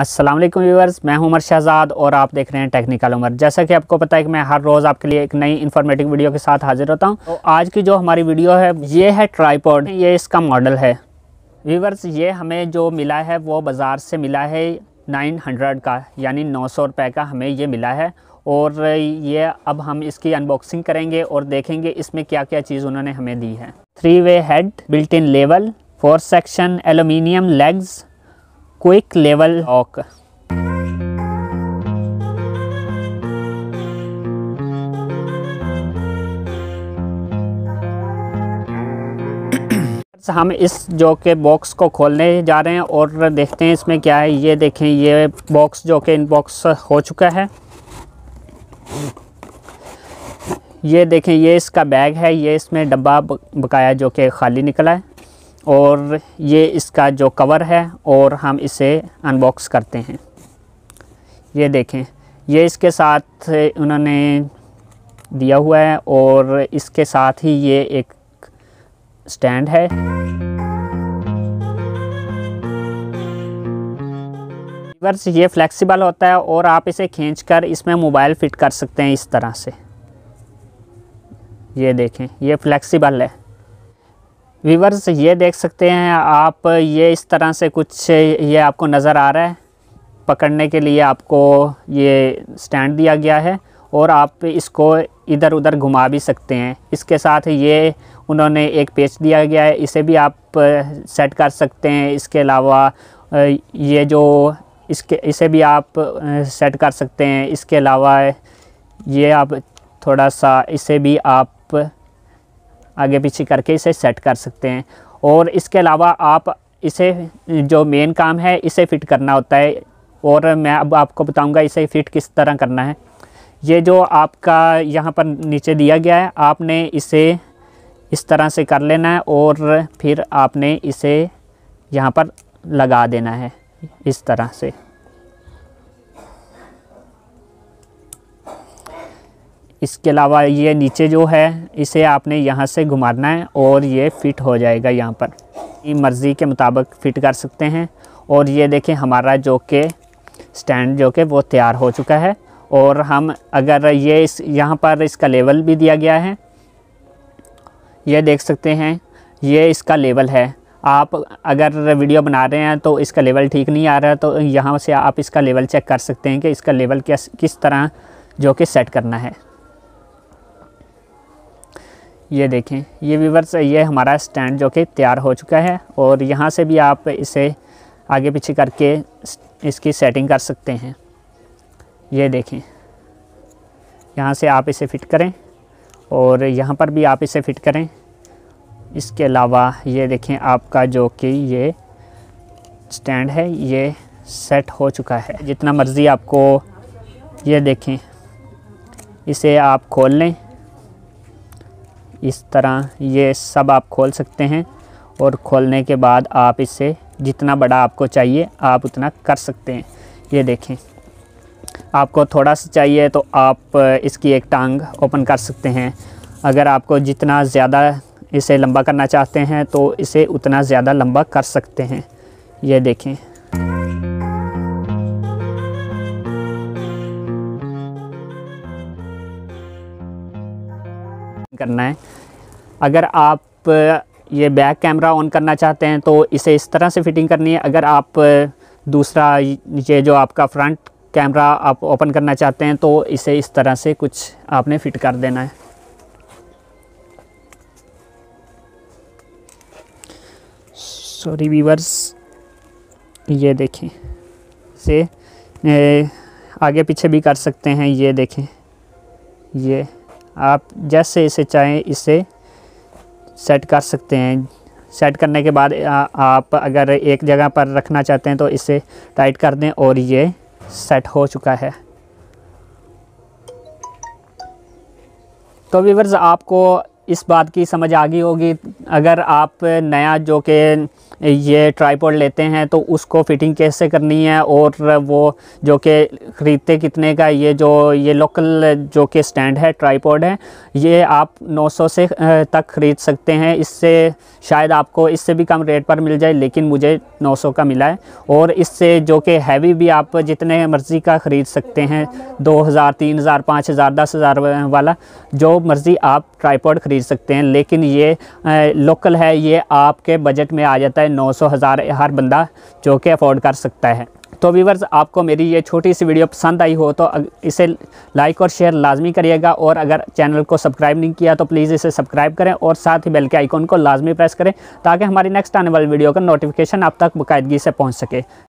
अस्सलाम वालेकुम व्यूअर्स, मैं उमर शहजाद और आप देख रहे हैं टेक्निकल उमर। जैसा कि आपको पता है कि मैं हर रोज़ आपके लिए एक नई इन्फॉर्मेटिव वीडियो के साथ हाजिर होता हूं। तो आज की जो हमारी वीडियो है ये है ट्राइपॉड, ये इसका मॉडल है। व्यूअर्स ये हमें जो मिला है वो बाज़ार से मिला है 900 का, यानी 900 रुपये का हमें ये मिला है। और ये अब हम इसकी अनबॉक्सिंग करेंगे और देखेंगे इसमें क्या क्या चीज़ उन्होंने हमें दी है। 3-वे head, built in level, 4 section aluminium legs, quick level lock. हम इस जो के बॉक्स को खोलने जा रहे हैं और देखते हैं इसमें क्या है। ये देखें, ये बॉक्स जो के इनबॉक्स हो चुका है। ये देखें, ये इसका बैग है, ये इसमें डब्बा बकाया जो के खाली निकला है और ये इसका जो कवर है और हम इसे अनबॉक्स करते हैं। ये देखें, ये इसके साथ उन्होंने दिया हुआ है और इसके साथ ही ये एक स्टैंड है। रिवर्स ये फ्लेक्सिबल होता है और आप इसे खींचकर इसमें मोबाइल फिट कर सकते हैं इस तरह से। ये देखें, ये फ्लेक्सिबल है। व्यूअर्स ये देख सकते हैं आप, ये इस तरह से कुछ ये आपको नज़र आ रहा है। पकड़ने के लिए आपको ये स्टैंड दिया गया है और आप इसको इधर उधर घुमा भी सकते हैं। इसके साथ ये उन्होंने एक पेच दिया गया है, इसे भी आप सेट कर सकते हैं। इसके अलावा ये जो इसे भी आप सेट कर सकते हैं। इसके अलावा ये आप थोड़ा सा इसे भी आप आगे पीछे करके इसे सेट कर सकते हैं। और इसके अलावा आप इसे जो मेन काम है इसे फ़िट करना होता है और मैं अब आपको बताऊंगा इसे फ़िट किस तरह करना है। ये जो आपका यहाँ पर नीचे दिया गया है, आपने इसे इस तरह से कर लेना है और फिर आपने इसे यहाँ पर लगा देना है इस तरह से। इसके अलावा ये नीचे जो है इसे आपने यहाँ से घुमाना है और ये फ़िट हो जाएगा। यहाँ पर अपनी मर्ज़ी के मुताबिक फ़िट कर सकते हैं। और ये देखें हमारा जो के स्टैंड जो के वो तैयार हो चुका है। और हम अगर ये यहाँ पर इसका लेवल भी दिया गया है, ये देख सकते हैं ये इसका लेवल है। आप अगर वीडियो बना रहे हैं तो इसका लेवल ठीक नहीं आ रहा तो यहाँ से आप इसका लेवल चेक कर सकते हैं कि इसका लेवल किस तरह जो कि सेट करना है। ये देखें, ये व्यूअर्स ये हमारा स्टैंड जो कि तैयार हो चुका है और यहाँ से भी आप इसे आगे पीछे करके इसकी सेटिंग कर सकते हैं। ये देखें, यहाँ से आप इसे फ़िट करें और यहाँ पर भी आप इसे फ़िट करें। इसके अलावा ये देखें आपका जो कि ये स्टैंड है ये सेट हो चुका है। जितना मर्ज़ी आपको, ये देखें इसे आप खोल लें इस तरह, ये सब आप खोल सकते हैं। और खोलने के बाद आप इसे जितना बड़ा आपको चाहिए आप उतना कर सकते हैं। ये देखें, आपको थोड़ा सा चाहिए तो आप इसकी एक टांग ओपन कर सकते हैं। अगर आपको जितना ज़्यादा इसे लंबा करना चाहते हैं तो इसे उतना ज़्यादा लंबा कर सकते हैं। ये देखें, करना है। अगर आप ये बैक कैमरा ऑन करना चाहते हैं तो इसे इस तरह से फिटिंग करनी है। अगर आप दूसरा ये जो आपका फ्रंट कैमरा आप ओपन करना चाहते हैं तो इसे इस तरह से कुछ आपने फिट कर देना है। सॉरी व्यूअर्स, ये देखें इसे आगे पीछे भी कर सकते हैं। ये देखें, ये आप जैसे इसे चाहें इसे सेट कर सकते हैं। सेट करने के बाद आप अगर एक जगह पर रखना चाहते हैं तो इसे टाइट कर दें और ये सेट हो चुका है। तो व्यूअर्स आपको इस बात की समझ आ गई होगी। अगर आप नया जो के ये ट्राइपॉड लेते हैं तो उसको फिटिंग कैसे करनी है, और वो जो कि ख़रीदते कितने का, ये जो ये लोकल जो कि स्टैंड है ट्राइपॉड है, ये आप 900 से तक ख़रीद सकते हैं। इससे शायद आपको इससे भी कम रेट पर मिल जाए, लेकिन मुझे 900 का मिला है। और इससे जो कि हैवी भी आप जितने मर्ज़ी का ख़रीद सकते हैं, 2000, 3000, 5000, 10000 वाला जो मर्ज़ी आप ट्राइपॉड ख़रीद सकते हैं। लेकिन ये लोकल है, ये आपके बजट में आ जाता है, 900 1000 हर बंदा जो कि अफोर्ड कर सकता है। तो व्यूवर्स, आपको मेरी ये छोटी सी वीडियो पसंद आई हो तो इसे लाइक और शेयर लाजमी करिएगा, और अगर चैनल को सब्सक्राइब नहीं किया तो प्लीज़ इसे सब्सक्राइब करें, और साथ ही बेल के आइकॉन को लाजमी प्रेस करें ताकि हमारी नेक्स्ट आने वाली वीडियो का नोटिफिकेशन आप तक बाकायदगी से पहुंच सके।